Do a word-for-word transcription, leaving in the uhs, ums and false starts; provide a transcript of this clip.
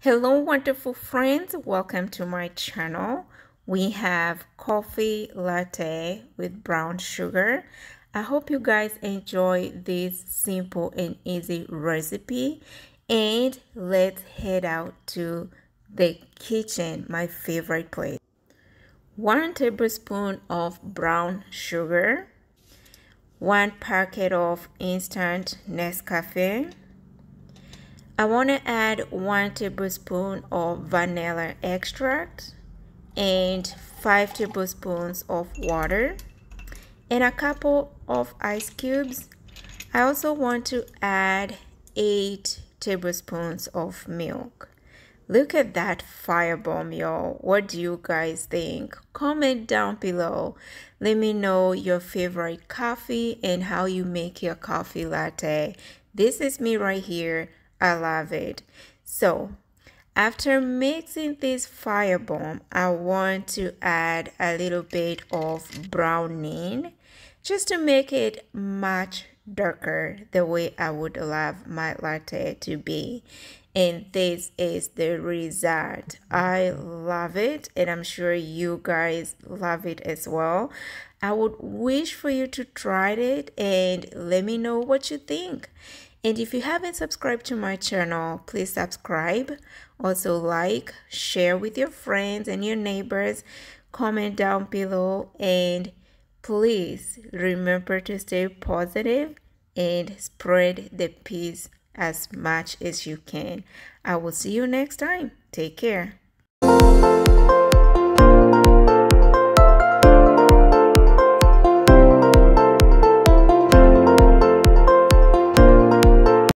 Hello wonderful friends, welcome to my channel. We have coffee latte with brown sugar. I hope you guys enjoy this simple and easy recipe, and let's head out to the kitchen, my favorite place. One tablespoon of brown sugar, one packet of instant Nescafe. I want to add one tablespoon of vanilla extract and five tablespoons of water and a couple of ice cubes. I also want to add eight tablespoons of milk. Look at that firebomb, y'all. What do you guys think? Comment down below. Let me know your favorite coffee and how you make your coffee latte. This is me right here. I love it. So after mixing this firebomb, I want to add a little bit of browning just to make it much darker, the way I would love my latte to be. And this is the result. I love it, and I'm sure you guys love it as well. I would wish for you to try it and let me know what you think. And if you haven't subscribed to my channel, please subscribe. Also like, share with your friends and your neighbors, comment down below, and please remember to stay positive and spread the peace as much as you can. I will see you next time. Take care.